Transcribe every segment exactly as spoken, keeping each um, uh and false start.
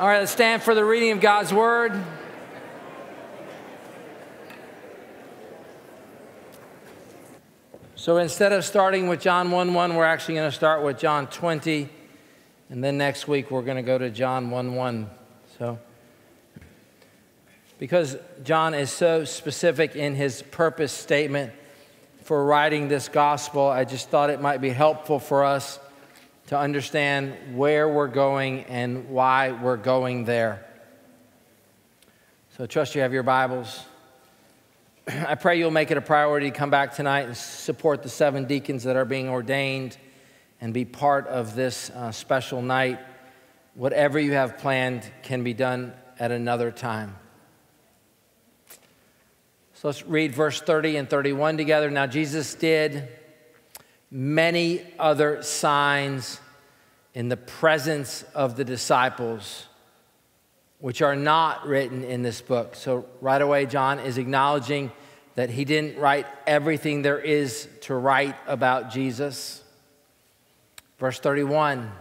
All right, let's stand for the reading of God's word. So instead of starting with John one one, we're actually going to start with John twenty. And then next week, we're going to go to John one one. So, because John is so specific in his purpose statement for writing this gospel, I just thought it might be helpful for us to understand where we're going and why we're going there. So I trust you have your Bibles. I pray you'll make it a priority to come back tonight and support the seven deacons that are being ordained and be part of this uh, special night. Whatever you have planned can be done at another time. So let's read verse thirty and thirty-one together. Now Jesus did many other signs in the presence of the disciples, which are not written in this book. So right away, John is acknowledging that he didn't write everything there is to write about Jesus. Verse thirty-one,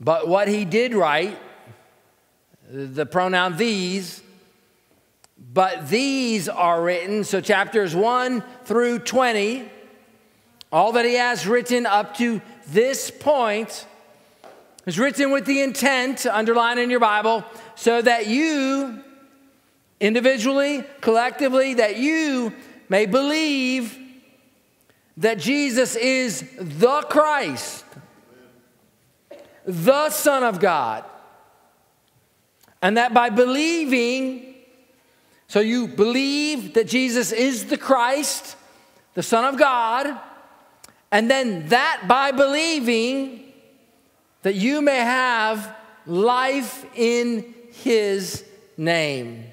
but what he did write, the pronoun these, but these are written. So chapters one through twenty, all that he has written up to this point is written with the intent, underlined in your Bible, so that you, individually, collectively, that you may believe that Jesus is the Christ, the Son of God, and that by believing, so you believe that Jesus is the Christ, the Son of God, and then that by believing, that you may have life in his name.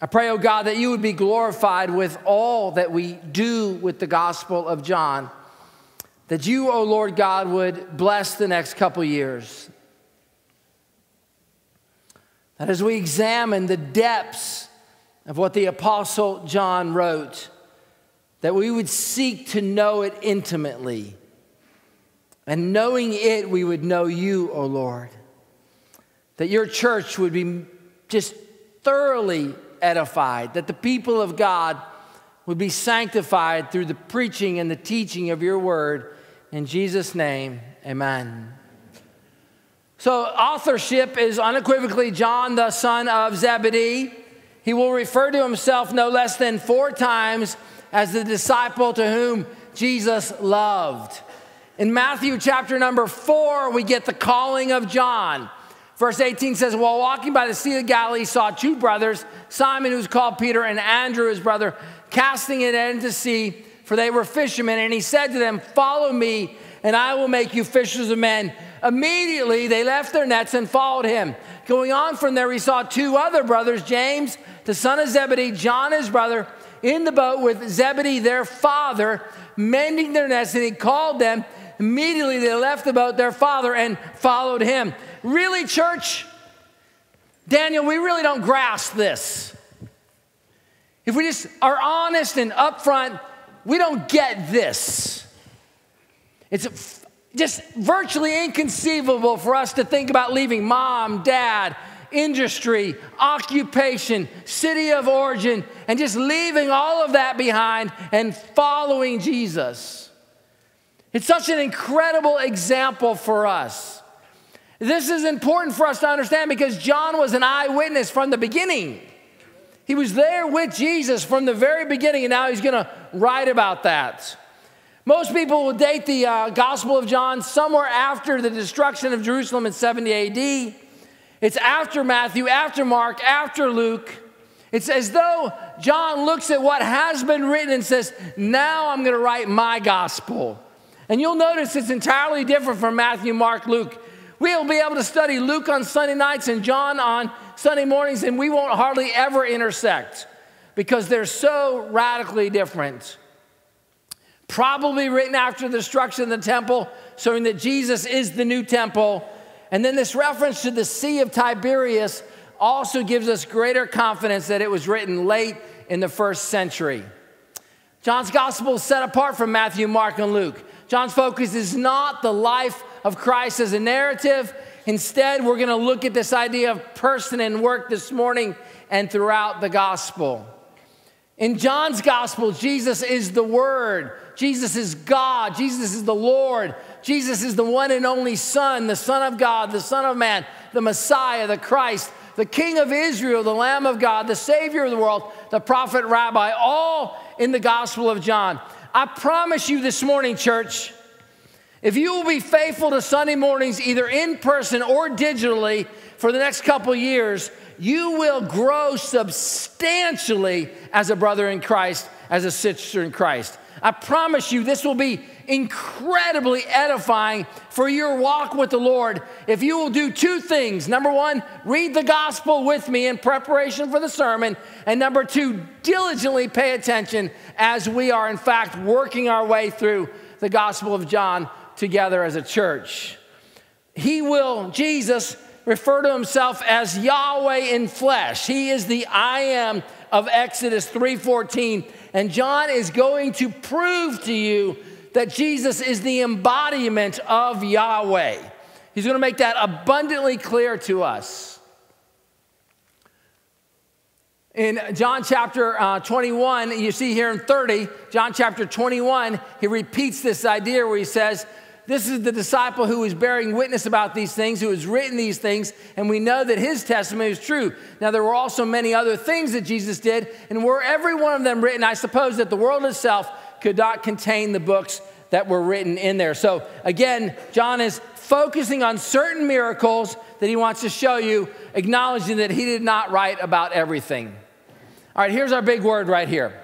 I pray, oh God, that you would be glorified with all that we do with the Gospel of John. That you, oh Lord God, would bless the next couple years. That as we examine the depths of what the Apostle John wrote, that we would seek to know it intimately. And knowing it, we would know you, O Lord. That your church would be just thoroughly edified. That the people of God would be sanctified through the preaching and the teaching of your word. In Jesus' name, amen. So authorship is unequivocally John, the son of Zebedee. He will refer to himself no less than four times as the disciple to whom Jesus loved. In Matthew chapter number four, we get the calling of John. Verse eighteen says, while walking by the Sea of Galilee, saw two brothers, Simon, who's called Peter, and Andrew, his brother, casting a net into sea, for they were fishermen. And he said to them, follow me, and I will make you fishers of men. Immediately they left their nets and followed him. Going on from there, he saw two other brothers, James, the son of Zebedee, John, his brother, in the boat with Zebedee, their father, mending their nets, and he called them. Immediately they left the boat, their father, and followed him. Really, church? Daniel, we really don't grasp this. If we just are honest and upfront, we don't get this. It's just virtually inconceivable for us to think about leaving mom, dad, industry, occupation, city of origin, and just leaving all of that behind and following Jesus. It's such an incredible example for us. This is important for us to understand because John was an eyewitness from the beginning. He was there with Jesus from the very beginning, and now he's going to write about that. Most people will date the uh, Gospel of John somewhere after the destruction of Jerusalem in seventy A D. It's after Matthew, after Mark, after Luke. It's as though John looks at what has been written and says, now I'm going to write my gospel. And you'll notice it's entirely different from Matthew, Mark, Luke. We'll be able to study Luke on Sunday nights and John on Sunday mornings, and we won't hardly ever intersect because they're so radically different. Probably written after the destruction of the temple, showing that Jesus is the new temple. And then this reference to the Sea of Tiberias also gives us greater confidence that it was written late in the first century. John's gospel is set apart from Matthew, Mark, and Luke. John's focus is not the life of Christ as a narrative. Instead, we're going to look at this idea of person and work this morning and throughout the gospel. In John's gospel, Jesus is the Word. Jesus is God. Jesus is the Lord. Jesus is the one and only Son, the Son of God, the Son of Man, the Messiah, the Christ, the King of Israel, the Lamb of God, the Savior of the world, the Prophet, Rabbi, all in the Gospel of John. I promise you this morning, church, if you will be faithful to Sunday mornings, either in person or digitally, for the next couple years, you will grow substantially as a brother in Christ, as a sister in Christ. I promise you this will be incredibly edifying for your walk with the Lord if you will do two things. Number one, read the gospel with me in preparation for the sermon. And number two, diligently pay attention as we are, in fact, working our way through the Gospel of John together as a church. He will, Jesus, refer to himself as Yahweh in flesh. He is the I am of Exodus three fourteen. And John is going to prove to you that Jesus is the embodiment of Yahweh. He's going to make that abundantly clear to us. In John chapter uh, twenty-one, you see here in thirty, John chapter twenty-one, he repeats this idea where he says, this is the disciple who is bearing witness about these things, who has written these things, and we know that his testimony is true. Now, there were also many other things that Jesus did, and were every one of them written, I suppose that the world itself could not contain the books that were written in there. So, again, John is focusing on certain miracles that he wants to show you, acknowledging that he did not write about everything. All right, here's our big word right here,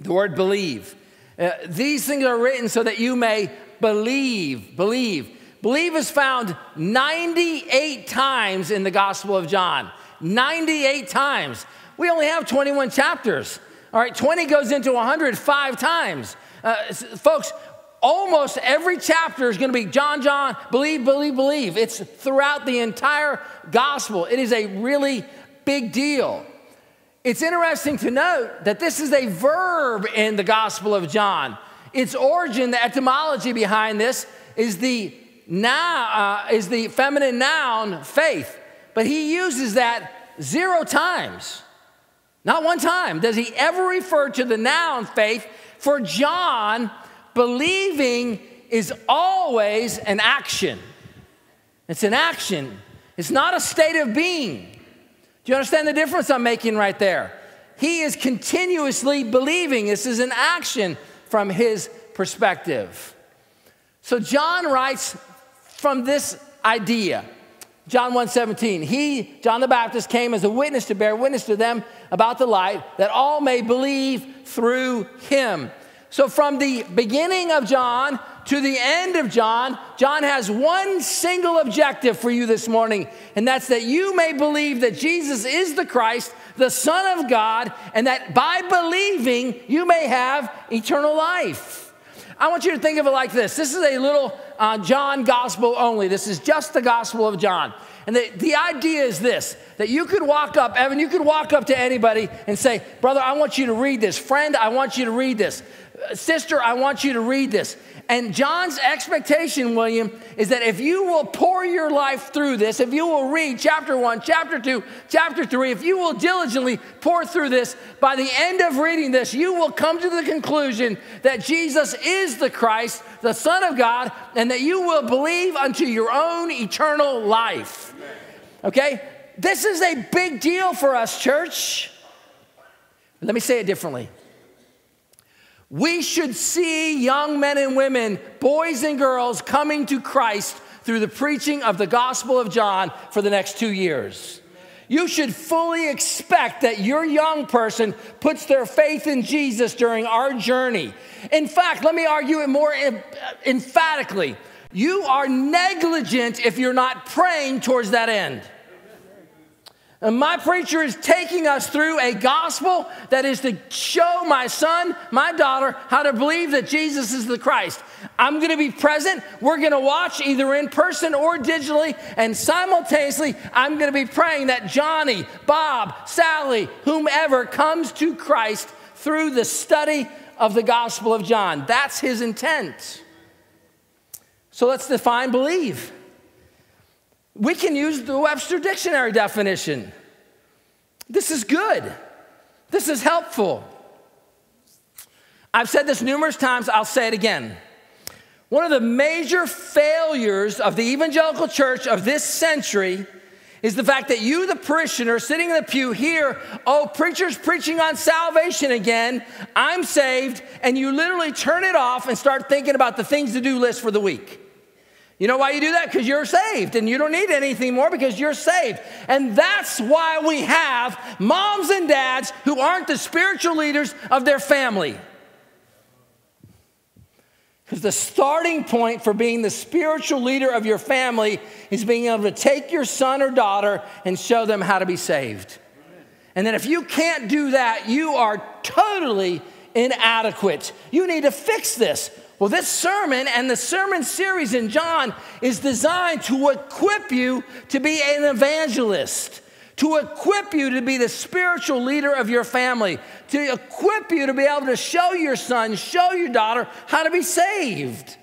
the word believe. Uh, these things are written so that you may believe, believe. Believe is found ninety-eight times in the Gospel of John. ninety-eight times. We only have twenty-one chapters. All right, twenty goes into one hundred five times. Uh, folks, almost every chapter is going to be John, John, believe, believe, believe. It's throughout the entire gospel. It is a really big deal. It's interesting to note that this is a verb in the Gospel of John. Its origin, the etymology behind this, is the, noun, uh, is the feminine noun, faith. But he uses that zero times. Not one time does he ever refer to the noun faith. For John, believing is always an action. It's an action. It's not a state of being. Do you understand the difference I'm making right there? He is continuously believing. This is an action from his perspective. So John writes from this idea. John one seventeen, he, John the Baptist, came as a witness to bear witness to them about the light, that all may believe through him. So from the beginning of John to the end of John, John has one single objective for you this morning, and that's that you may believe that Jesus is the Christ, the Son of God, and that by believing, you may have eternal life. I want you to think of it like this. This is a little uh, John gospel only. This is just the Gospel of John. And the, the idea is this, that you could walk up, Evan, you could walk up to anybody and say, brother, I want you to read this. Friend, I want you to read this. Sister, I want you to read this. And John's expectation, William, is that if you will pour your life through this, if you will read chapter one, chapter two, chapter three, if you will diligently pour through this, by the end of reading this, you will come to the conclusion that Jesus is the Christ, the Son of God, and that you will believe unto your own eternal life. Okay? This is a big deal for us, church. Let me say it differently. We should see young men and women, boys and girls, coming to Christ through the preaching of the Gospel of John for the next two years. You should fully expect that your young person puts their faith in Jesus during our journey. In fact, let me argue it more emphatically. You are negligent if you're not praying towards that end. And my preacher is taking us through a gospel that is to show my son, my daughter, how to believe that Jesus is the Christ. I'm going to be present. We're going to watch either in person or digitally. And simultaneously, I'm going to be praying that Johnny, Bob, Sally, whomever comes to Christ through the study of the Gospel of John. That's his intent. So let's define believe. We can use the Webster Dictionary definition. This is good. This is helpful. I've said this numerous times. I'll say it again. One of the major failures of the evangelical church of this century is the fact that you, the parishioner, sitting in the pew here, oh, preacher's preaching on salvation again, I'm saved, and you literally turn it off and start thinking about the things to do list for the week. You know why you do that? Because you're saved, and you don't need anything more because you're saved. And that's why we have moms and dads who aren't the spiritual leaders of their family. Because the starting point for being the spiritual leader of your family is being able to take your son or daughter and show them how to be saved. Amen. And then if you can't do that, you are totally inadequate. You need to fix this. Well, this sermon and the sermon series in John is designed to equip you to be an evangelist, to equip you to be the spiritual leader of your family, to equip you to be able to show your son, show your daughter how to be saved.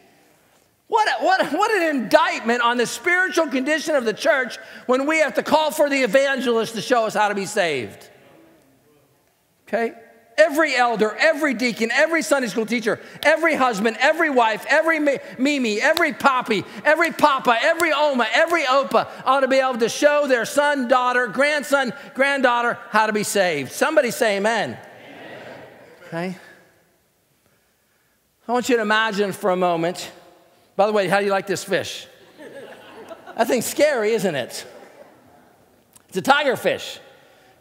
What, a, what, what an indictment on the spiritual condition of the church when we have to call for the evangelist to show us how to be saved. Okay? Every elder, every deacon, every Sunday school teacher, every husband, every wife, every Mimi, every Poppy, every Papa, every Oma, every Opa ought to be able to show their son, daughter, grandson, granddaughter how to be saved. Somebody say amen. Amen. Okay. I want you to imagine for a moment. By the way, how do you like this fish? That thing's scary, isn't it? It's a tiger fish.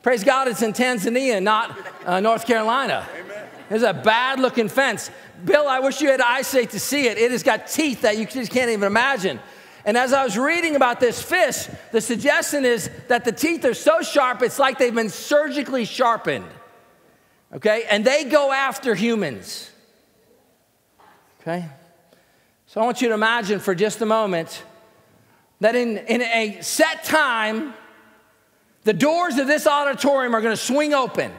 Praise God, it's in Tanzania, not uh, North Carolina. Amen. There's a bad-looking fence. Bill, I wish you had eyesight to see it. It has got teeth that you just can't even imagine. And as I was reading about this fish, the suggestion is that the teeth are so sharp, it's like they've been surgically sharpened, okay? And they go after humans, okay? So I want you to imagine for just a moment that in, in a set time, the doors of this auditorium are going to swing open.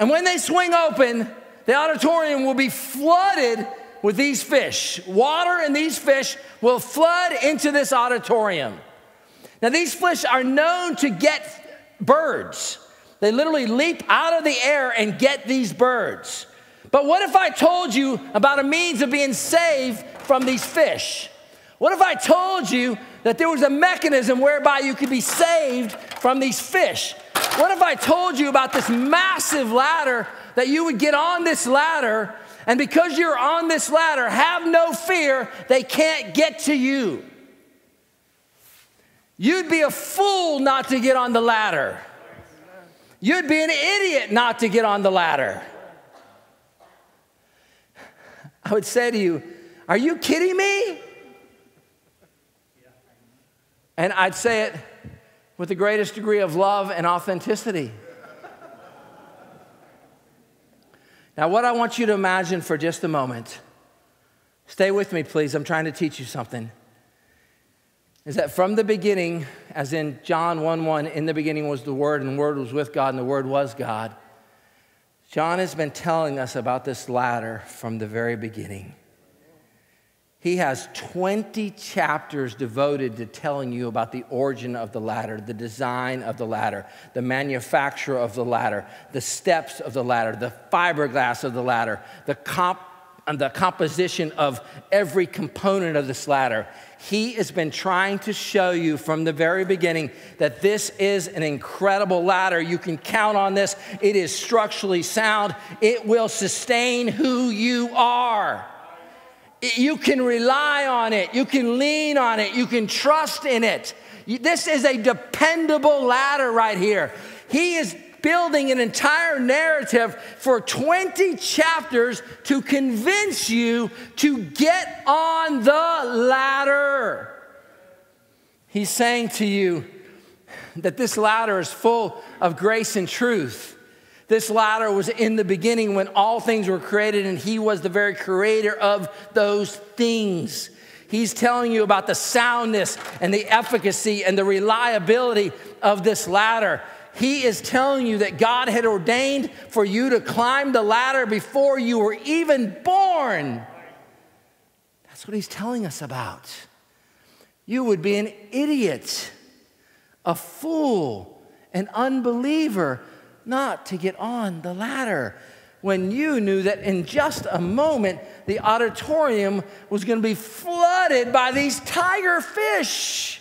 And when they swing open, the auditorium will be flooded with these fish. Water and these fish will flood into this auditorium. Now, these fish are known to get birds. They literally leap out of the air and get these birds. But what if I told you about a means of being saved from these fish? What if I told you that there was a mechanism whereby you could be saved from these fish? What if I told you about this massive ladder, that you would get on this ladder, and because you're on this ladder, have no fear, they can't get to you? You'd be a fool not to get on the ladder. You'd be an idiot not to get on the ladder. I would say to you, are you kidding me? And I'd say it with the greatest degree of love and authenticity. Now, what I want you to imagine for just a moment, stay with me, please. I'm trying to teach you something. Is that from the beginning, as in John one one, in the beginning was the Word, and the Word was with God, and the Word was God. John has been telling us about this ladder from the very beginning. He has twenty chapters devoted to telling you about the origin of the ladder, the design of the ladder, the manufacture of the ladder, the steps of the ladder, the fiberglass of the ladder, the, comp the composition of every component of this ladder. He has been trying to show you from the very beginning that this is an incredible ladder. You can count on this. It is structurally sound. It will sustain who you are. You can rely on it. You can lean on it. You can trust in it. This is a dependable ladder right here. He is building an entire narrative for twenty chapters to convince you to get on the ladder. He's saying to you that this ladder is full of grace and truth. This ladder was in the beginning when all things were created, and he was the very creator of those things. He's telling you about the soundness and the efficacy and the reliability of this ladder. He is telling you that God had ordained for you to climb the ladder before you were even born. That's what he's telling us about. you would be an idiot, a fool, an unbeliever, not to get on the ladder when you knew that in just a moment the auditorium was going to be flooded by these tiger fish.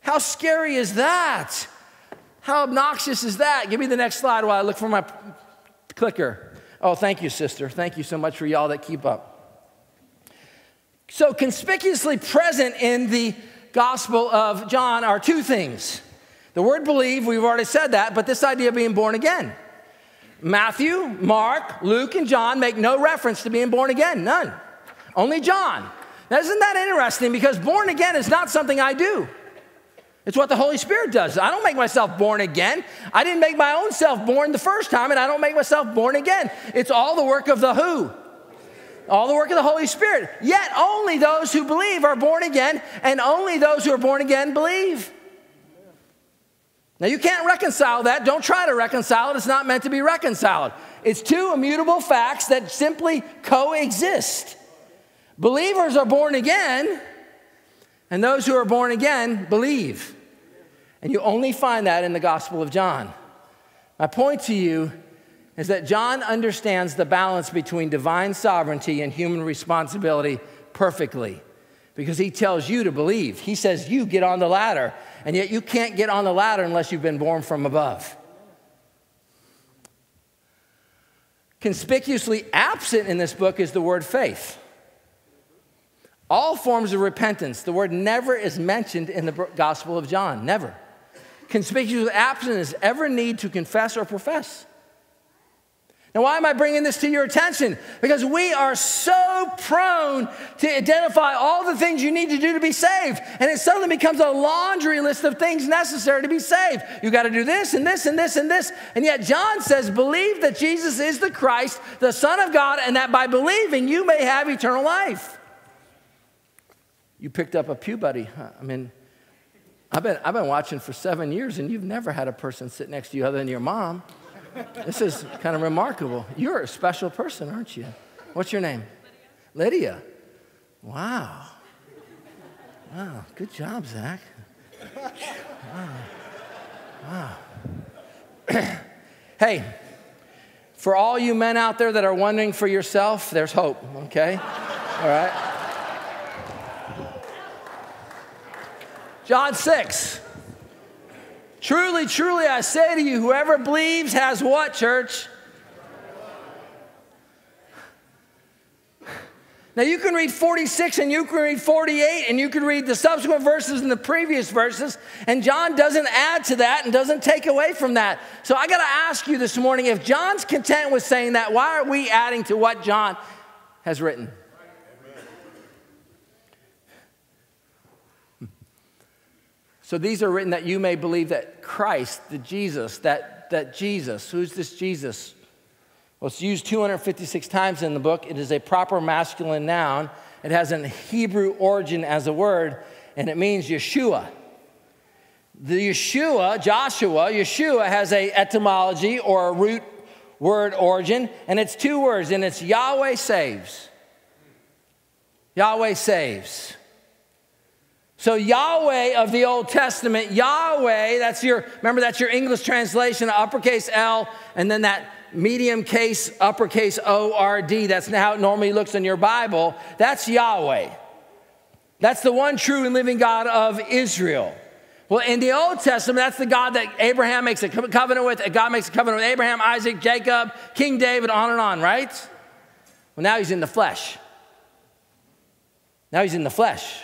How scary is that? How obnoxious is that? Give me the next slide while I look for my clicker. Oh, thank you, sister. Thank you so much for y'all that keep up. So conspicuously present in the Gospel of John are two things. The word believe, we've already said that, but this idea of being born again. Matthew, Mark, Luke, and John make no reference to being born again, none. Only John. Now, isn't that interesting? Because born again is not something I do. It's what the Holy Spirit does. I don't make myself born again. I didn't make my own self born the first time, and I don't make myself born again. It's all the work of the who? All the work of the Holy Spirit. Yet only those who believe are born again, and only those who are born again believe. Now, you can't reconcile that. Don't try to reconcile it. It's not meant to be reconciled. It's two immutable facts that simply coexist. Believers are born again, and those who are born again believe. And you only find that in the Gospel of John. My point to you is that John understands the balance between divine sovereignty and human responsibility perfectly, because he tells you to believe. He says you get on the ladder, and yet you can't get on the ladder unless you've been born from above. Conspicuously absent in this book is the word faith. All forms of repentance, the word never is mentioned in the Gospel of John, never. Conspicuously absent is ever need to confess or profess. Now, why am I bringing this to your attention? Because we are so prone to identify all the things you need to do to be saved, and it suddenly becomes a laundry list of things necessary to be saved. You got to do this and this and this and this, and yet John says, believe that Jesus is the Christ, the Son of God, and that by believing you may have eternal life. You picked up a pew buddy. Huh? I mean, I've been, I've been watching for seven years, and you've never had a person sit next to you other than your mom. This is kind of remarkable. You're a special person, aren't you? What's your name? Lydia. Lydia. Wow. Wow. Good job, Zach. Wow. Wow. Hey, for all you men out there that are wondering for yourself, there's hope, okay? All right. John six. Truly, truly, I say to you, whoever believes has what, church? Now, you can read forty-six and you can read forty-eight and you can read the subsequent verses and the previous verses, and John doesn't add to that and doesn't take away from that. So I got to ask you this morning, if John's content with saying that, why are we adding to what John has written? So these are written that you may believe that Christ, the Jesus, that, that Jesus, who's this Jesus? Well, it's used two hundred fifty-six times in the book. It is a proper masculine noun. It has an Hebrew origin as a word, and it means Yeshua. The Yeshua, Joshua, Yeshua has a etymology or a root word origin, and it's two words, and it's Yahweh saves. Yahweh saves. So Yahweh of the Old Testament, Yahweh, that's your, remember that's your English translation, uppercase L, and then that medium case, uppercase O R D, that's how it normally looks in your Bible. That's Yahweh. That's the one true and living God of Israel. Well, in the Old Testament, that's the God that Abraham makes a covenant with, God makes a covenant with Abraham, Isaac, Jacob, King David, on and on, right? Well, now he's in the flesh. Now he's in the flesh.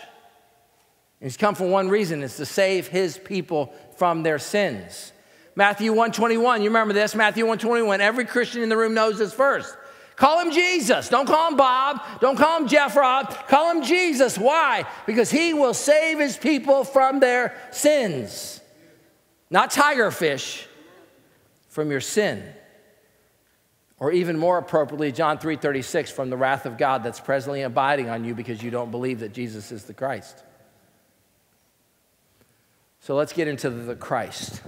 He's come for one reason. It's to save his people from their sins. Matthew one twenty-one, you remember this? Matthew one twenty-one, every Christian in the room knows this verse. Call him Jesus. Don't call him Bob. Don't call him Jeff Rob. Call him Jesus. Why? Because he will save his people from their sins. Not tiger fish, from your sin. Or even more appropriately, John three thirty-six, from the wrath of God that's presently abiding on you because you don't believe that Jesus is the Christ. So let's get into the Christ.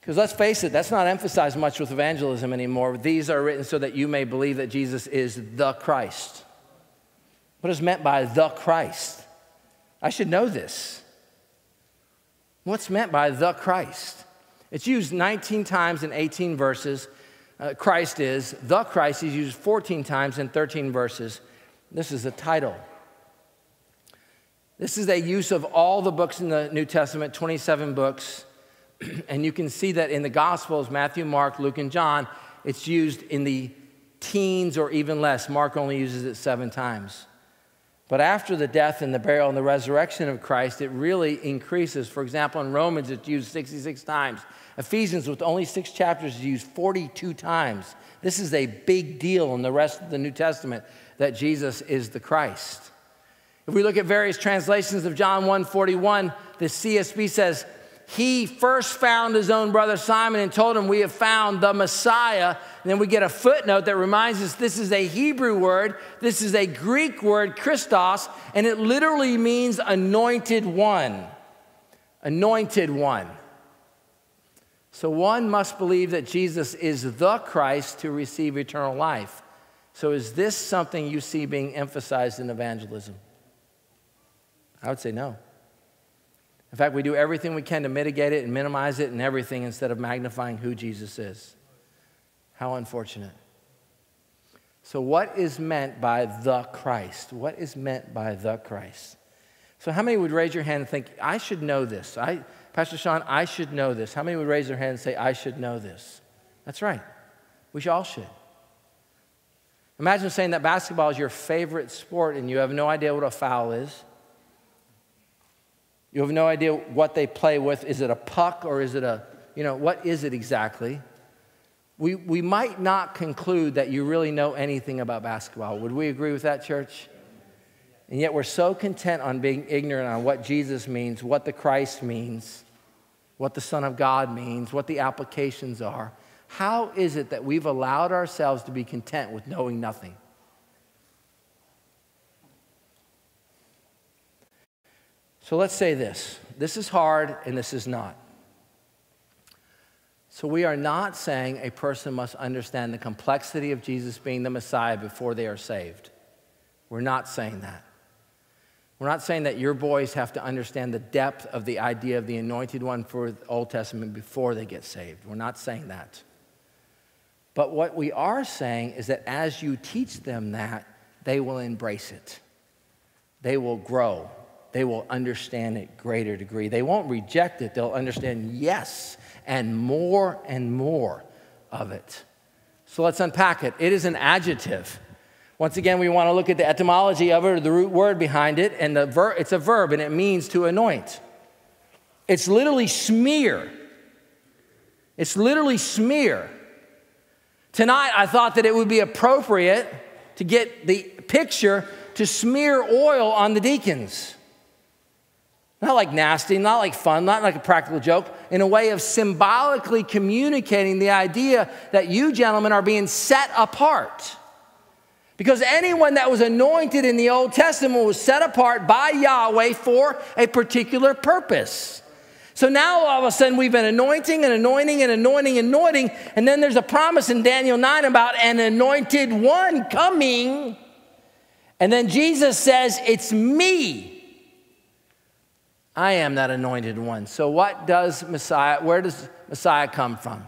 Because let's face it, that's not emphasized much with evangelism anymore. These are written so that you may believe that Jesus is the Christ. What is meant by the Christ? I should know this. What's meant by the Christ? It's used nineteen times in eighteen verses. Uh, Christ is, the Christ is used fourteen times in thirteen verses. This is the title. This is a use of all the books in the New Testament, twenty-seven books. And you can see that in the Gospels, Matthew, Mark, Luke, and John, it's used in the teens or even less. Mark only uses it seven times. But after the death and the burial and the resurrection of Christ, it really increases. For example, in Romans, it's used sixty-six times. Ephesians, with only six chapters, is used forty-two times. This is a big deal in the rest of the New Testament that Jesus is the Christ. If we look at various translations of John one forty-one, the C S B says, he first found his own brother Simon and told him, we have found the Messiah. And then we get a footnote that reminds us this is a Hebrew word. This is a Greek word, Christos, and it literally means anointed one. Anointed one. So one must believe that Jesus is the Christ to receive eternal life. So is this something you see being emphasized in evangelism? I would say no. In fact, we do everything we can to mitigate it and minimize it and everything instead of magnifying who Jesus is. How unfortunate. So what is meant by the Christ? What is meant by the Christ? So how many would raise your hand and think, I should know this? I, Pastor Sean, I should know this. How many would raise their hand and say, I should know this? That's right. We all should. Imagine saying that basketball is your favorite sport and you have no idea what a foul is. You have no idea what they play with. Is it a puck or is it a, you know, what is it exactly? We, we might not conclude that you really know anything about basketball. Would we agree with that, church? And yet we're so content on being ignorant on what Jesus means, what the Christ means, what the Son of God means, what the applications are. How is it that we've allowed ourselves to be content with knowing nothing? So let's say this. This is hard and this is not. So we are not saying a person must understand the complexity of Jesus being the Messiah before they are saved. We're not saying that. We're not saying that your boys have to understand the depth of the idea of the anointed one for the Old Testament before they get saved. We're not saying that. But what we are saying is that as you teach them that, they will embrace it. They will grow. They will understand it greater degree. They won't reject it. They'll understand yes and more and more of it. So let's unpack it. It is an adjective. Once again, we want to look at the etymology of it, or the root word behind it, and the ver it's a verb, and it means to anoint. It's literally smear. It's literally smear. Tonight, I thought that it would be appropriate to get the picture to smear oil on the deacons. Not like nasty, not like fun, not like a practical joke, in a way of symbolically communicating the idea that you gentlemen are being set apart. Because anyone that was anointed in the Old Testament was set apart by Yahweh for a particular purpose. So now all of a sudden we've been anointing and anointing and anointing and anointing, and then there's a promise in Daniel nine about an anointed one coming. And then Jesus says, it's me. I am that anointed one. So what does Messiah, where does Messiah come from?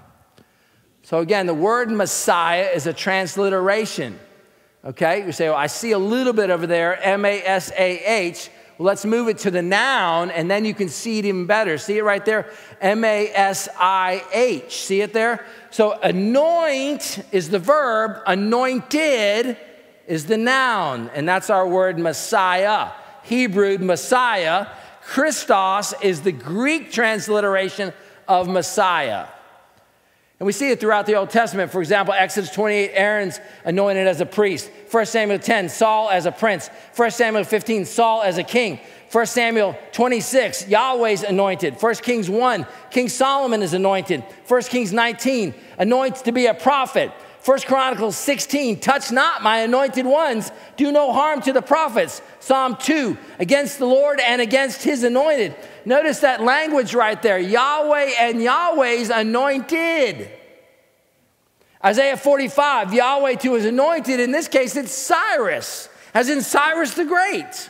So again, the word Messiah is a transliteration, okay? You say, well, I see a little bit over there, M A S A H. Well, let's move it to the noun, and then you can see it even better. See it right there? M A S I H. See it there? So anoint is the verb. Anointed is the noun, and that's our word Messiah, Hebrew Messiah. Christos is the Greek transliteration of Messiah. And we see it throughout the Old Testament. For example, Exodus twenty-eight, Aaron's anointed as a priest. First Samuel ten, Saul as a prince. First Samuel fifteen, Saul as a king. First Samuel twenty-six, Yahweh's anointed. First Kings one, King Solomon is anointed. First Kings nineteen, anoints to be a prophet. First Chronicles sixteen, touch not my anointed ones, do no harm to the prophets. Psalm two, against the Lord and against his anointed. Notice that language right there, Yahweh and Yahweh's anointed. Isaiah forty-five, Yahweh to his anointed, in this case it's Cyrus, as in Cyrus the Great.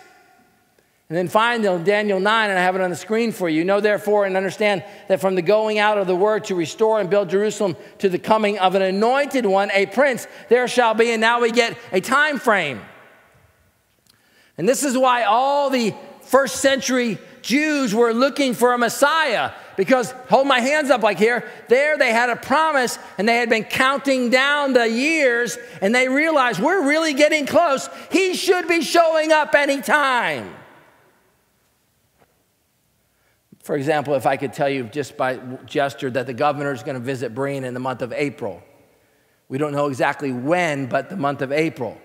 And then finally, Daniel nine, and I have it on the screen for you. Know therefore and understand that from the going out of the word to restore and build Jerusalem to the coming of an anointed one, a prince, there shall be. And now we get a time frame. And this is why all the first century Jews were looking for a Messiah. Because, hold my hands up like here, there they had a promise and they had been counting down the years and they realized we're really getting close. He should be showing up anytime. For example, if I could tell you just by gesture that the governor is going to visit Breen in the month of April. We don't know exactly when, but the month of April.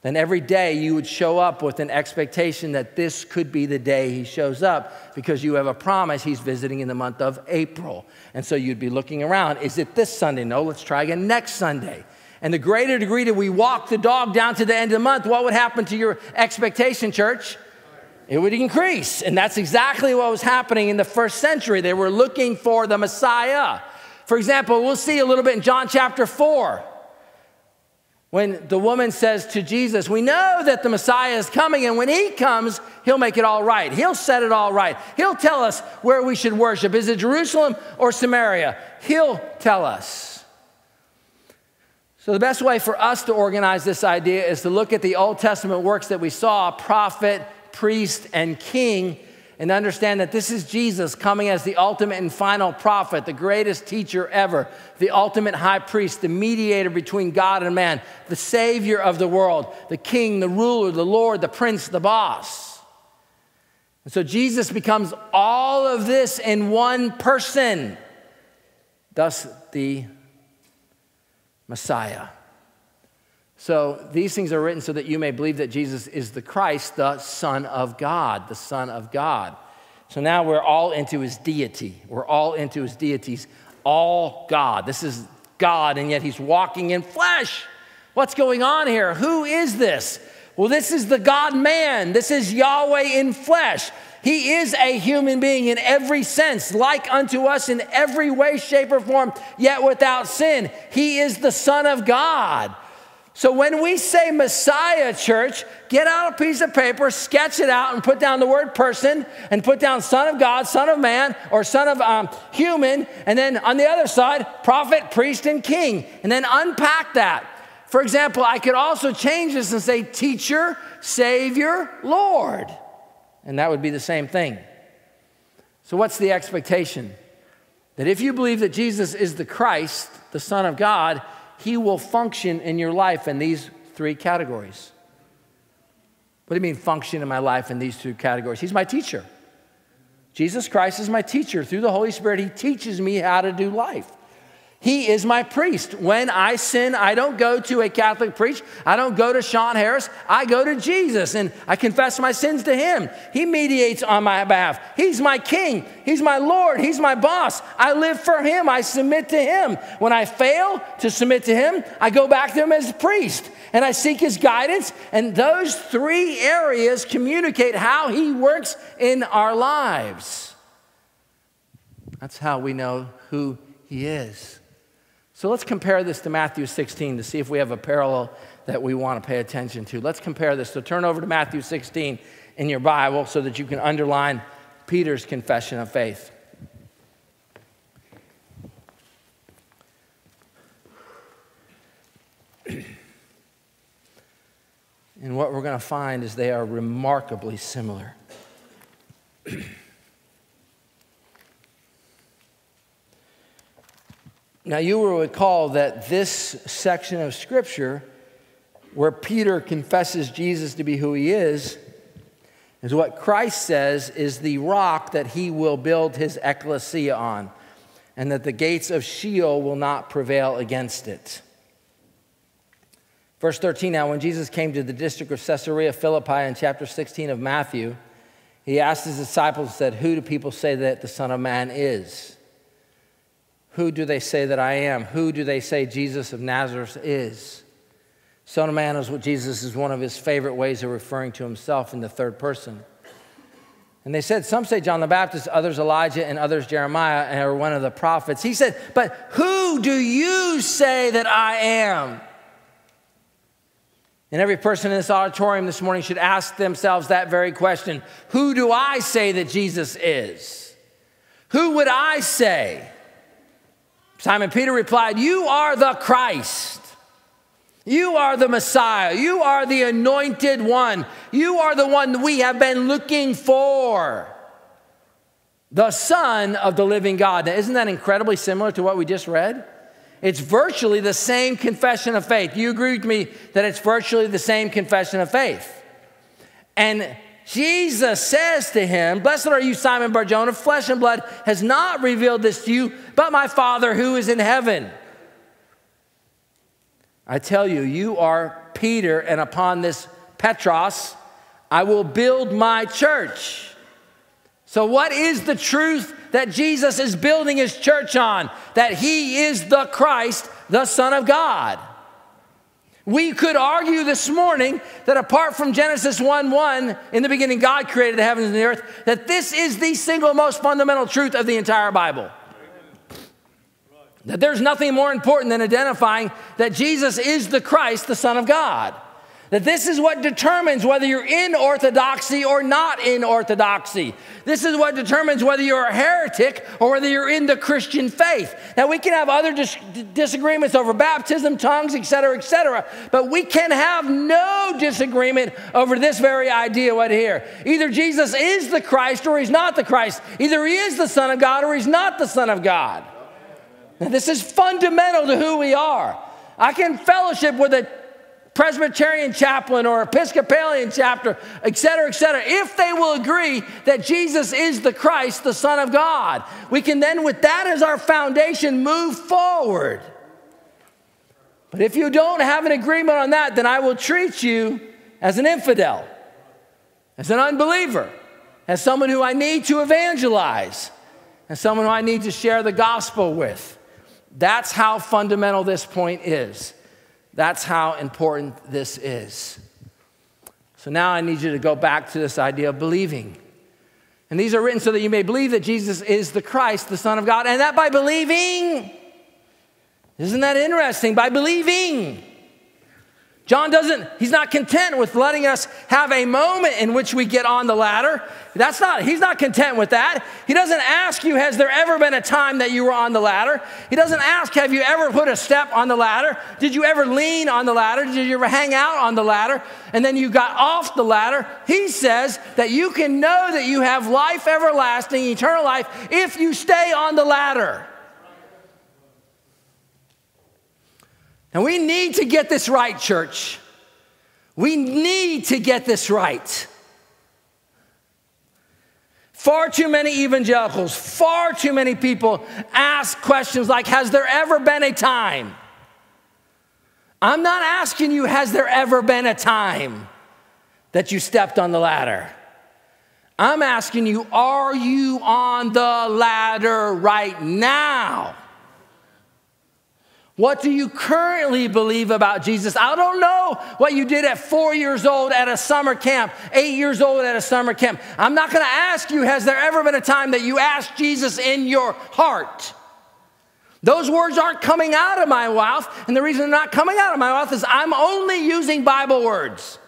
Then every day you would show up with an expectation that this could be the day he shows up because you have a promise he's visiting in the month of April. And so you'd be looking around. Is it this Sunday? No, let's try again next Sunday. And the greater degree that we walk the dog down to the end of the month, what would happen to your expectation, church? It would increase. And that's exactly what was happening in the first century. They were looking for the Messiah. For example, we'll see a little bit in John chapter four. When the woman says to Jesus, we know that the Messiah is coming, and when he comes, he'll make it all right. He'll set it all right. He'll tell us where we should worship. Is it Jerusalem or Samaria? He'll tell us. So the best way for us to organize this idea is to look at the Old Testament works that we saw, prophet, priest, and king, and understand that this is Jesus coming as the ultimate and final prophet, the greatest teacher ever, the ultimate high priest, the mediator between God and man, the savior of the world, the king, the ruler, the Lord, the prince, the boss. And so Jesus becomes all of this in one person, thus the Messiah. So these things are written so that you may believe that Jesus is the Christ, the Son of God, the Son of God. So now we're all into his deity. We're all into his deities, all God. This is God, and yet he's walking in flesh. What's going on here? Who is this? Well, this is the God-man. This is Yahweh in flesh. He is a human being in every sense, like unto us in every way, shape, or form, yet without sin. He is the Son of God. So when we say Messiah, church, get out a piece of paper, sketch it out, and put down the word person, and put down son of God, son of man, or son of um, human, and then on the other side, prophet, priest, and king, and then unpack that. For example, I could also change this and say teacher, savior, Lord, and that would be the same thing. So what's the expectation? That if you believe that Jesus is the Christ, the Son of God, he will function in your life in these three categories. What do you mean function in my life in these two categories? He's my teacher. Jesus Christ is my teacher. Through the Holy Spirit, he teaches me how to do life. He is my priest. When I sin, I don't go to a Catholic priest. I don't go to Sean Harris. I go to Jesus, and I confess my sins to him. He mediates on my behalf. He's my king. He's my Lord. He's my boss. I live for him. I submit to him. When I fail to submit to him, I go back to him as priest, and I seek his guidance. And those three areas communicate how he works in our lives. That's how we know who he is. So let's compare this to Matthew sixteen to see if we have a parallel that we want to pay attention to. Let's compare this. So turn over to Matthew sixteen in your Bible so that you can underline Peter's confession of faith. And what we're going to find is they are remarkably similar. Now, you will recall that this section of Scripture, where Peter confesses Jesus to be who he is, is what Christ says is the rock that he will build his ecclesia on, and that the gates of Sheol will not prevail against it. Verse thirteen, now when Jesus came to the district of Caesarea Philippi in chapter sixteen of Matthew, he asked his disciples and said, "Who do people say that the Son of Man is? Who do they say that I am? Who do they say Jesus of Nazareth is?" Son of Man is what Jesus is one of his favorite ways of referring to himself in the third person. And they said, some say John the Baptist, others Elijah, and others Jeremiah, and are one of the prophets. He said, but who do you say that I am? And every person in this auditorium this morning should ask themselves that very question. Who do I say that Jesus is? Who would I say? Simon Peter replied, "You are the Christ. You are the Messiah. You are the anointed one. You are the one that we have been looking for. The Son of the living God." Now, isn't that incredibly similar to what we just read? It's virtually the same confession of faith. You agree with me that it's virtually the same confession of faith. And Jesus says to him, "Blessed are you, Simon Bar-Jonah, flesh and blood has not revealed this to you, but my Father who is in heaven. I tell you, you are Peter, and upon this Petros, I will build my church." So what is the truth that Jesus is building his church on? That he is the Christ, the Son of God. We could argue this morning that apart from Genesis one one, in the beginning God created the heavens and the earth, that this is the single most fundamental truth of the entire Bible. That there's nothing more important than identifying that Jesus is the Christ, the Son of God. That this is what determines whether you're in orthodoxy or not in orthodoxy. This is what determines whether you're a heretic or whether you're in the Christian faith. Now, we can have other dis disagreements over baptism, tongues, et cetera, et cetera, but we can have no disagreement over this very idea right here. Either Jesus is the Christ or he's not the Christ. Either he is the Son of God or he's not the Son of God. Now, this is fundamental to who we are. I can fellowship with a Presbyterian chaplain or Episcopalian chapter, et cetera, et cetera, if they will agree that Jesus is the Christ, the Son of God. We can then, with that as our foundation, move forward. But if you don't have an agreement on that, then I will treat you as an infidel, as an unbeliever, as someone who I need to evangelize, as someone who I need to share the gospel with. That's how fundamental this point is. That's how important this is. So now I need you to go back to this idea of believing. And these are written so that you may believe that Jesus is the Christ, the Son of God, and that by believing, isn't that interesting? By believing. John doesn't, he's not content with letting us have a moment in which we get on the ladder. That's not, he's not content with that. He doesn't ask you, has there ever been a time that you were on the ladder? He doesn't ask, have you ever put a step on the ladder? Did you ever lean on the ladder? Did you ever hang out on the ladder? And then you got off the ladder. He says that you can know that you have life everlasting, eternal life, if you stay on the ladder. And we need to get this right, church. We need to get this right. Far too many evangelicals, far too many people ask questions like, has there ever been a time? I'm not asking you, has there ever been a time that you stepped on the ladder? I'm asking you, are you on the ladder right now? What do you currently believe about Jesus? I don't know what you did at four years old at a summer camp, eight years old at a summer camp. I'm not going to ask you, has there ever been a time that you asked Jesus in your heart? Those words aren't coming out of my mouth, and the reason they're not coming out of my mouth is I'm only using Bible words.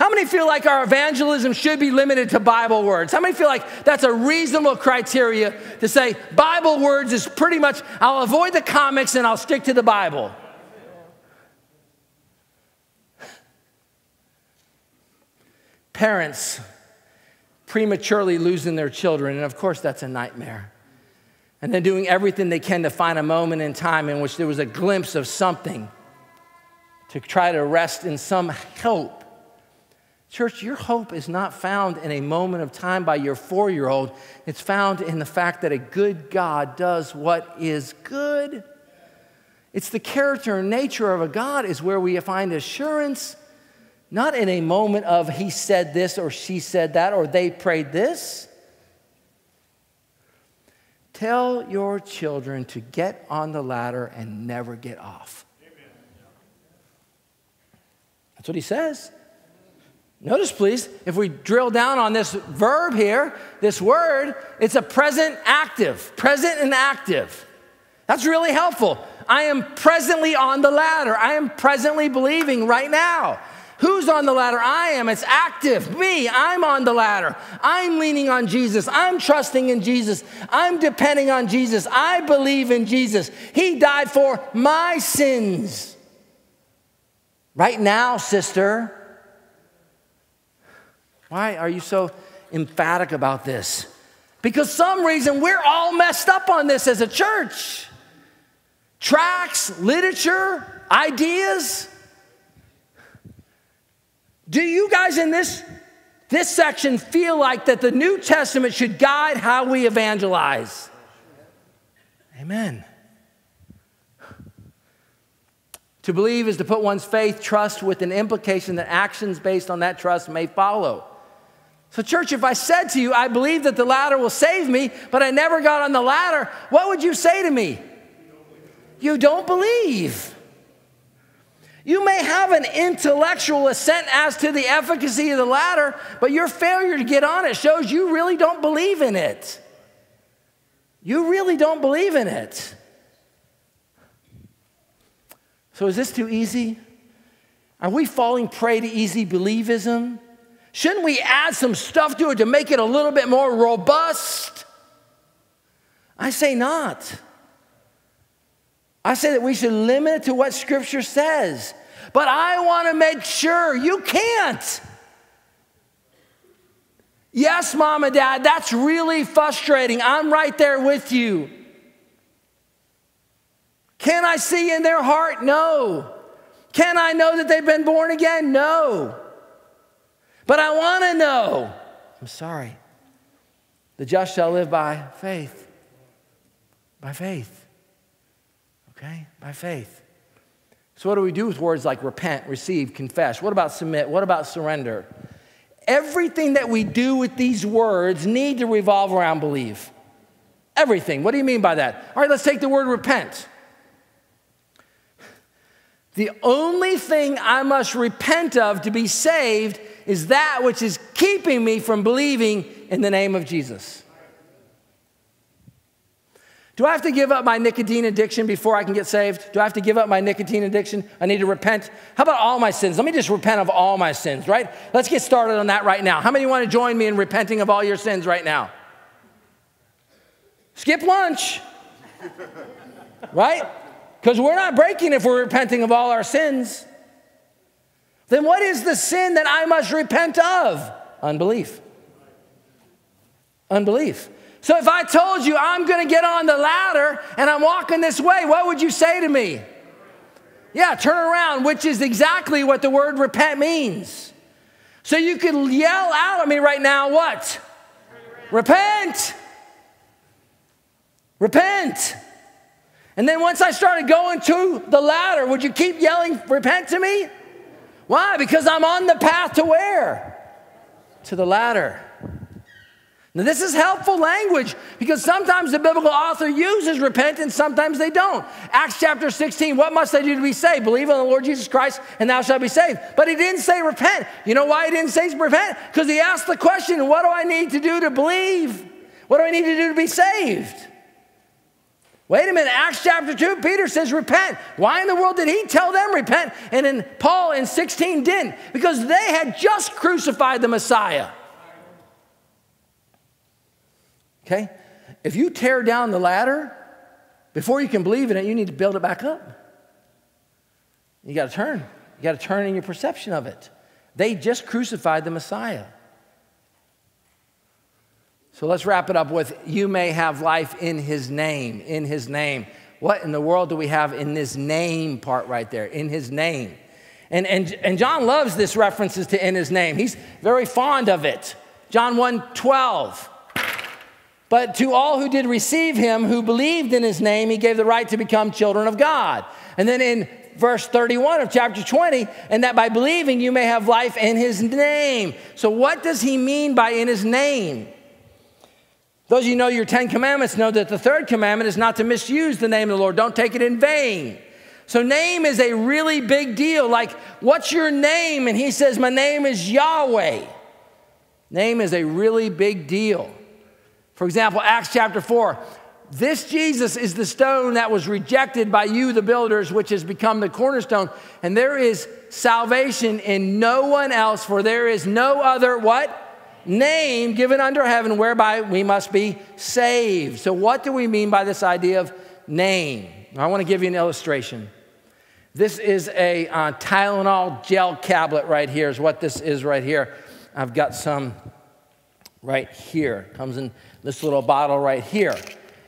How many feel like our evangelism should be limited to Bible words? How many feel like that's a reasonable criteria to say Bible words is pretty much, I'll avoid the comics and I'll stick to the Bible? Parents prematurely losing their children, and of course that's a nightmare. And then doing everything they can to find a moment in time in which there was a glimpse of something to try to rest in some hope. Church, your hope is not found in a moment of time by your four-year-old. It's found in the fact that a good God does what is good. It's the character and nature of a God is where we find assurance, not in a moment of he said this or she said that or they prayed this. Tell your children to get on the ladder and never get off. That's what he says. Notice, please, if we drill down on this verb here, this word, it's a present active, present and active. That's really helpful. I am presently on the ladder. I am presently believing right now. Who's on the ladder? I am. It's active. Me. I'm on the ladder. I'm leaning on Jesus. I'm trusting in Jesus. I'm depending on Jesus. I believe in Jesus. He died for my sins. Right now, sister. Why are you so emphatic about this? Because some reason we're all messed up on this as a church. Tracts, literature, ideas. Do you guys in this, this section feel like that the New Testament should guide how we evangelize? Amen. To believe is to put one's faith, trust, with an implication that actions based on that trust may follow. So church, if I said to you, I believe that the ladder will save me, but I never got on the ladder, what would you say to me? You don't believe. You may have an intellectual assent as to the efficacy of the ladder, but your failure to get on it shows you really don't believe in it. You really don't believe in it. So is this too easy? Are we falling prey to easy believism? Shouldn't we add some stuff to it to make it a little bit more robust? I say not. I say that we should limit it to what Scripture says. But I want to make sure you can't. Yes, Mom and Dad, that's really frustrating. I'm right there with you. Can I see in their heart? No. Can I know that they've been born again? No. But I want to know. I'm sorry. The just shall live by faith. By faith. Okay? By faith. So what do we do with words like repent, receive, confess? What about submit? What about surrender? Everything that we do with these words need to revolve around believe. Everything. What do you mean by that? All right, let's take the word repent. The only thing I must repent of to be saved is that which is keeping me from believing in the name of Jesus. Do I have to give up my nicotine addiction before I can get saved? Do I have to give up my nicotine addiction? I need to repent. How about all my sins? Let me just repent of all my sins, right? Let's get started on that right now. How many want to join me in repenting of all your sins right now? Skip lunch, right? Because we're not breaking if we're repenting of all our sins. Then what is the sin that I must repent of? Unbelief. Unbelief. So if I told you I'm going to get on the ladder and I'm walking this way, what would you say to me? Yeah, turn around, which is exactly what the word repent means. So you could yell out at me right now, what? Repent. Repent. And then once I started going to the ladder, would you keep yelling repent to me? Why? Because I'm on the path to where? To the ladder. Now, this is helpful language because sometimes the biblical author uses repent and sometimes they don't. Acts chapter sixteen, what must they do to be saved? Believe on the Lord Jesus Christ and thou shalt be saved. But he didn't say repent. You know why he didn't say repent? Because he asked the question, what do I need to do to believe? What do I need to do to be saved? Wait a minute, Acts chapter two, Peter says repent. Why in the world did he tell them repent? And then Paul in sixteen didn't, because they had just crucified the Messiah. Okay? If you tear down the ladder, before you can believe in it, you need to build it back up. You got to turn. You got to turn in your perception of it. They just crucified the Messiah. So let's wrap it up with, you may have life in his name, in his name. What in the world do we have in this name part right there, in his name? And, and, and John loves this references to in his name. He's very fond of it. John one twelve. But to all who did receive him, who believed in his name, he gave the right to become children of God. And then in verse thirty-one of chapter twenty, and that by believing you may have life in his name. So what does he mean by in his name? Those of you who know your Ten Commandments know that the third commandment is not to misuse the name of the Lord. Don't take it in vain. So name is a really big deal. Like, what's your name? And he says, my name is Yahweh. Name is a really big deal. For example, Acts chapter four. This Jesus is the stone that was rejected by you, the builders, which has become the cornerstone. And there is salvation in no one else, for there is no other, what? Name given under heaven whereby we must be saved. So what do we mean by this idea of name? I want to give you an illustration. This is a uh, Tylenol gel tablet right here is what this is right here. I've got some right here. Comes in this little bottle right here.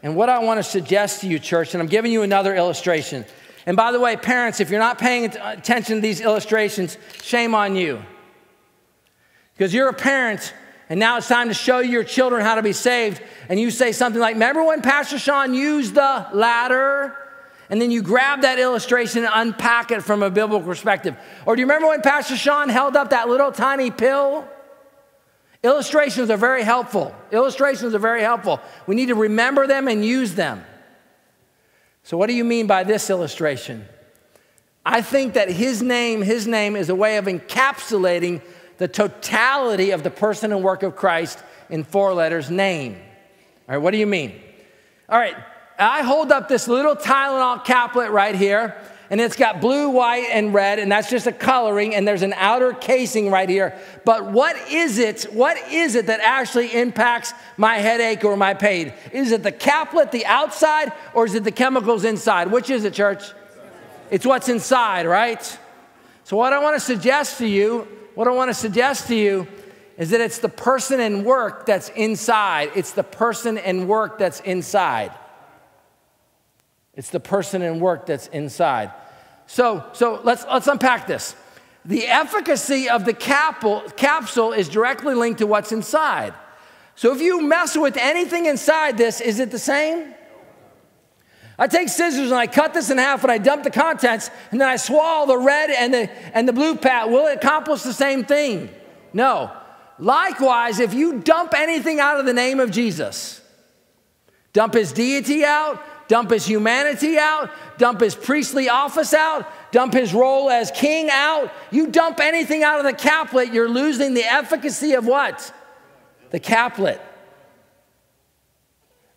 And what I want to suggest to you, church, and I'm giving you another illustration. And by the way, parents, if you're not paying attention to these illustrations, shame on you. Because you're a parent, and now it's time to show your children how to be saved. And you say something like, remember when Pastor Sean used the ladder? And then you grab that illustration and unpack it from a biblical perspective. Or do you remember when Pastor Sean held up that little tiny pill? Illustrations are very helpful. Illustrations are very helpful. We need to remember them and use them. So what do you mean by this illustration? I think that his name, his name is a way of encapsulating the totality of the person and work of Christ in four letters, name. All right, what do you mean? All right, I hold up this little Tylenol caplet right here, and it's got blue, white, and red, and that's just a coloring, and there's an outer casing right here. But what is it, what is it that actually impacts my headache or my pain? Is it the caplet, the outside, or is it the chemicals inside? Which is it, church? It's what's inside, right? So what I want to suggest to you, what I want to suggest to you is that it's the person and work that's inside. It's the person and work that's inside. It's the person and work that's inside. So, so let's, let's unpack this. The efficacy of the capsule, capsule is directly linked to what's inside. So if you mess with anything inside this, is it the same? I take scissors and I cut this in half and I dump the contents and then I swallow the red and the, and the blue pad. Will it accomplish the same thing? No. Likewise, if you dump anything out of the name of Jesus, dump his deity out, dump his humanity out, dump his priestly office out, dump his role as king out. You dump anything out of the caplet, you're losing the efficacy of what? The caplet.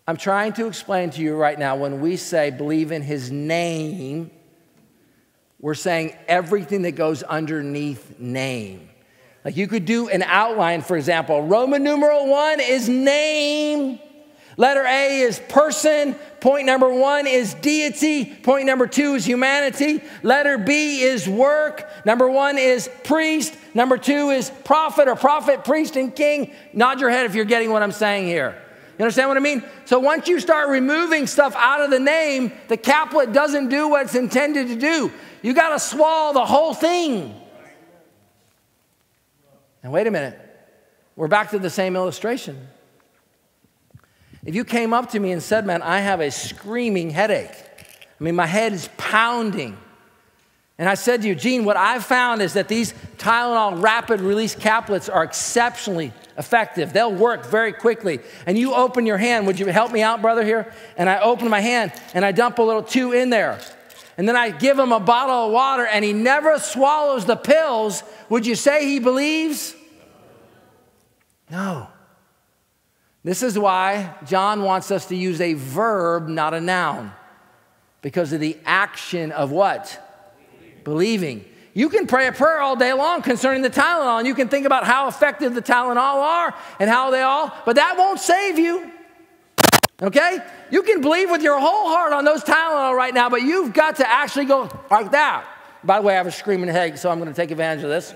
I'm trying to explain to you right now, when we say believe in his name, we're saying everything that goes underneath name. Like you could do an outline, for example. Roman numeral one is name. Letter A is person. Point number one is deity. Point number two is humanity. Letter B is work. Number one is priest. Number two is prophet or prophet, priest, and king. Nod your head if you're getting what I'm saying here. You understand what I mean? So once you start removing stuff out of the name, the caplet doesn't do what it's intended to do. You got to swallow the whole thing. Now, wait a minute. We're back to the same illustration. If you came up to me and said, man, I have a screaming headache. I mean, my head is pounding. And I said to you, Gene, what I've found is that these Tylenol rapid release caplets are exceptionally effective. They'll work very quickly. And you open your hand. Would you help me out, brother, here? And I open my hand, and I dump a little two in there. And then I give him a bottle of water, and he never swallows the pills. Would you say he believes? No. This is why John wants us to use a verb, not a noun, because of the action of what? Believing. Believing. You can pray a prayer all day long concerning the Tylenol, and you can think about how effective the Tylenol are and how they all, but that won't save you, okay? You can believe with your whole heart on those Tylenol right now, but you've got to actually go like that. By the way, I have a screaming headache, so I'm going to take advantage of this.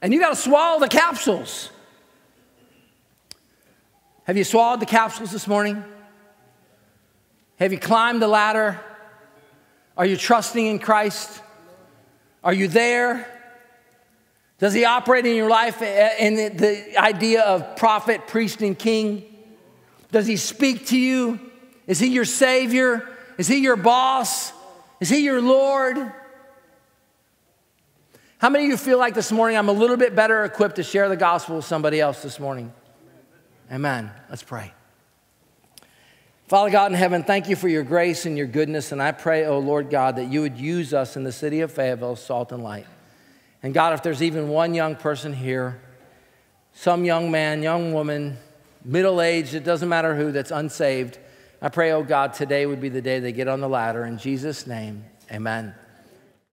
And you got to swallow the capsules. Have you swallowed the capsules this morning? Have you climbed the ladder? Are you trusting in Christ? Are you there? Does he operate in your life in the, the idea of prophet, priest, and king? Does he speak to you? Is he your savior? Is he your boss? Is he your Lord? How many of you feel like this morning I'm a little bit better equipped to share the gospel with somebody else this morning? Amen. Let's pray. Father God in heaven, thank you for your grace and your goodness. And I pray, oh Lord God, that you would use us in the city of Fayetteville, salt and light. And God, if there's even one young person here, some young man, young woman, middle-aged, it doesn't matter who, that's unsaved, I pray, oh God, today would be the day they get on the ladder. In Jesus' name, amen.